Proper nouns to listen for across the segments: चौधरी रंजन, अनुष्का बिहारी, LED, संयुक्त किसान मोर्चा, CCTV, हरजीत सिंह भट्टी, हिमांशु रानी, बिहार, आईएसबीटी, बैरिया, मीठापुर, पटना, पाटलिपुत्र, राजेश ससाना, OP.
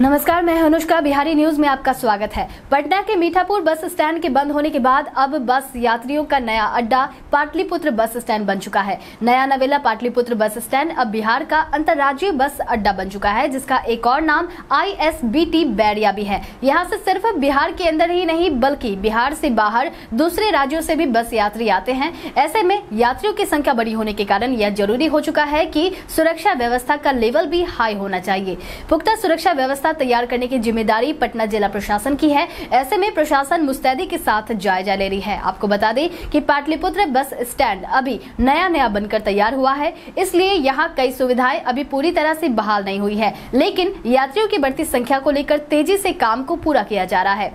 नमस्कार, मैं अनुष्का बिहारी, न्यूज में आपका स्वागत है। पटना के मीठापुर बस स्टैंड के बंद होने के बाद अब बस यात्रियों का नया अड्डा पाटलिपुत्र बस स्टैंड बन चुका है। नया नवेला पाटलिपुत्र बस स्टैंड अब बिहार का अंतर्राज्यीय बस अड्डा बन चुका है, जिसका एक और नाम ISBT बैरिया भी है। यहाँ से सिर्फ बिहार के अंदर ही नहीं बल्कि बिहार से बाहर दूसरे राज्यों से भी बस यात्री आते हैं। ऐसे में यात्रियों की संख्या बड़ी होने के कारण यह जरूरी हो चुका है कि सुरक्षा व्यवस्था का लेवल भी हाई होना चाहिए। पुख्ता सुरक्षा व्यवस्था तैयार करने की जिम्मेदारी पटना जिला प्रशासन की है। ऐसे में प्रशासन मुस्तैदी के साथ जायजा ले रही है। आपको बता दें कि पाटलिपुत्र बस स्टैंड अभी नया बनकर तैयार हुआ है, इसलिए यहाँ कई सुविधाएं अभी पूरी तरह से बहाल नहीं हुई है, लेकिन यात्रियों की बढ़ती संख्या को लेकर तेजी से काम को पूरा किया जा रहा है।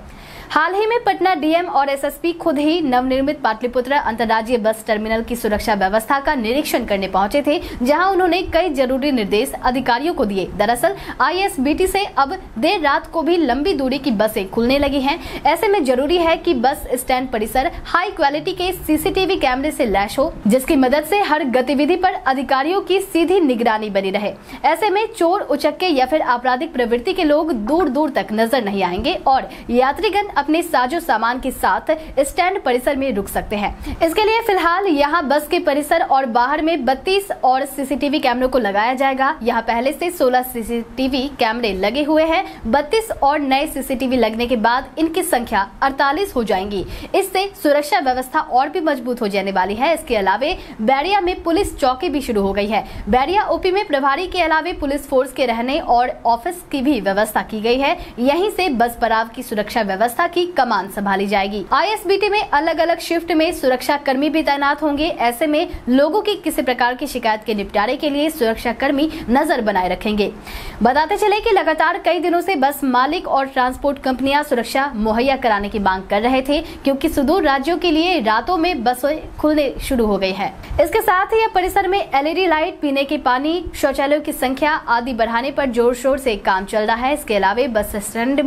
हाल ही में पटना डीएम और एसएसपी खुद ही नवनिर्मित पाटलिपुत्र अंतर्राज्यीय बस टर्मिनल की सुरक्षा व्यवस्था का निरीक्षण करने पहुंचे थे, जहां उन्होंने कई जरूरी निर्देश अधिकारियों को दिए। दरअसल ISBT से अब देर रात को भी लंबी दूरी की बसें खुलने लगी हैं। ऐसे में जरूरी है कि बस स्टैंड परिसर हाई क्वालिटी के CCTV कैमरे से लैस हो, जिसकी मदद से हर गतिविधि पर अधिकारियों की सीधी निगरानी बनी रहे। ऐसे में चोर उचक्के या फिर आपराधिक प्रवृत्ति के लोग दूर दूर तक नजर नहीं आएंगे और यात्रीगण अपने साजो सामान के साथ स्टैंड परिसर में रुक सकते हैं। इसके लिए फिलहाल यहां बस के परिसर और बाहर में 32 और CCTV कैमरों को लगाया जाएगा। यहां पहले से 16 CCTV कैमरे लगे हुए हैं। 32 और नए CCTV लगने के बाद इनकी संख्या 48 हो जाएंगी। इससे सुरक्षा व्यवस्था और भी मजबूत हो जाने वाली है। इसके अलावे बैरिया में पुलिस चौकी भी शुरू हो गई है। बैरिया OP में प्रभारी के अलावे पुलिस फोर्स के रहने और ऑफिस की भी व्यवस्था की गई है। यहीं से बस पड़ाव की सुरक्षा व्यवस्था की कमान संभाली जाएगी। ISBT में अलग अलग शिफ्ट में सुरक्षा कर्मी भी तैनात होंगे। ऐसे में लोगों की किसी प्रकार की शिकायत के निपटारे के लिए सुरक्षा कर्मी नजर बनाए रखेंगे। बताते चले कि लगातार कई दिनों से बस मालिक और ट्रांसपोर्ट कंपनियां सुरक्षा मुहैया कराने की मांग कर रहे थे, क्योंकि सुदूर राज्यों के लिए रातों में बसें खुलने शुरू हो गई है। इसके साथ ही यह परिसर में LED लाइट, पीने के पानी, शौचालयों की संख्या आदि बढ़ाने पर जोर शोर से काम चल रहा है। इसके अलावे बस स्टैंड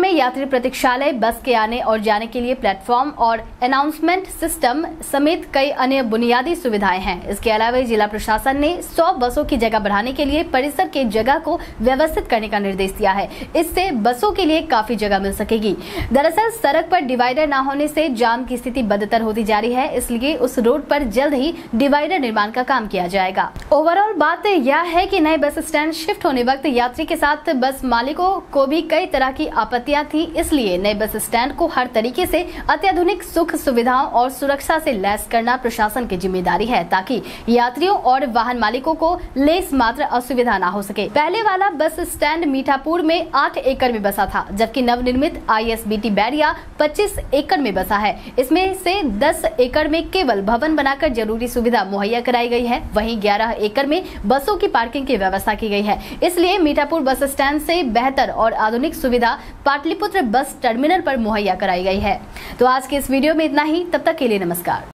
में यात्री प्रतीक्षालय, बस के आने और जाने के लिए प्लेटफॉर्म और अनाउंसमेंट सिस्टम समेत कई अन्य बुनियादी सुविधाएं हैं। इसके अलावा जिला प्रशासन ने 100 बसों की जगह बढ़ाने के लिए परिसर के जगह को व्यवस्थित करने का निर्देश दिया है। इससे बसों के लिए काफी जगह मिल सकेगी। दरअसल सड़क पर डिवाइडर न होने से जाम की स्थिति बदतर होती जा रही है, इसलिए उस रोड पर जल्द ही डिवाइडर निर्माण का काम किया जाएगा। ओवरऑल बात यह है कि नए बस स्टैंड शिफ्ट होने वक्त यात्री के साथ बस मालिकों को भी कई तरह की आपत्तियां थी, इसलिए नए बस स्टैंड को हर तरीके से अत्याधुनिक सुख सुविधाओं और सुरक्षा से लैस करना प्रशासन की जिम्मेदारी है, ताकि यात्रियों और वाहन मालिकों को लेस मात्र असुविधा ना हो सके। पहले वाला बस स्टैंड मीठापुर में 8 एकड़ में बसा था, जबकि नवनिर्मित ISBT बैरिया 25 एकड़ में बसा है। इसमें से 10 एकड़ में केवल भवन बनाकर जरूरी सुविधा मुहैया कराई गई है, वहीं 11 एकड़ में बसों की पार्किंग की व्यवस्था की गई है। इसलिए मीठापुर बस स्टैंड से बेहतर और आधुनिक सुविधा पाटलिपुत्र बस टर्मिनल पर मुहैया कराई गई है। तो आज के इस वीडियो में इतना ही। तब तक के लिए नमस्कार।